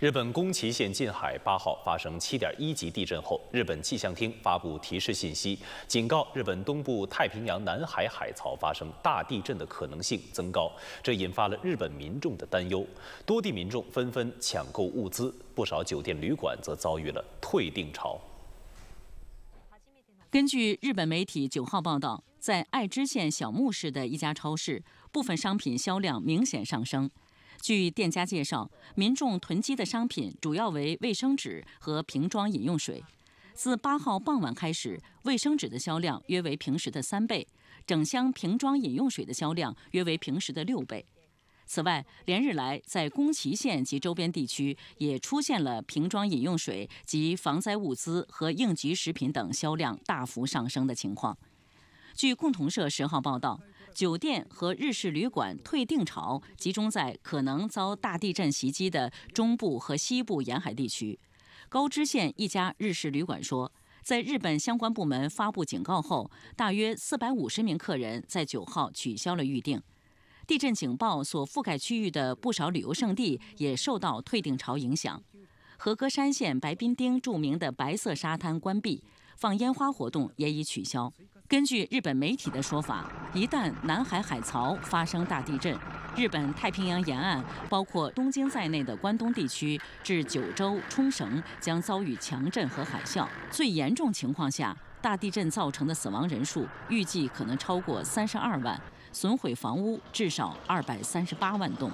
日本宫崎县近海8号发生 7.1 级地震后，日本气象厅发布提示信息，警告日本东部太平洋南海海槽发生大地震的可能性增高，这引发了日本民众的担忧。多地民众纷纷抢购物资，不少酒店旅馆则遭遇了退订潮。根据日本媒体9号报道，在爱知县小牧市的一家超市，部分商品销量明显上升。 据店家介绍，民众囤积的商品主要为卫生纸和瓶装饮用水。自8号傍晚开始，卫生纸的销量约为平时的3倍，整箱瓶装饮用水的销量约为平时的6倍。此外，连日来在宫崎县及周边地区也出现了瓶装饮用水及防灾物资和应急食品等销量大幅上升的情况。据共同社10号报道。 酒店和日式旅馆退订潮集中在可能遭大地震袭击的中部和西部沿海地区。高知县一家日式旅馆说，在日本相关部门发布警告后，大约450名客人在9号取消了预订。地震警报所覆盖区域的不少旅游胜地也受到退订潮影响。和歌山县白滨町著名的白色沙滩关闭，放烟花活动也已取消。 根据日本媒体的说法，一旦南海海槽发生大地震，日本太平洋沿岸，包括东京在内的关东地区至九州、冲绳将遭遇强震和海啸。最严重情况下，大地震造成的死亡人数预计可能超过32万，损毁房屋至少238万栋。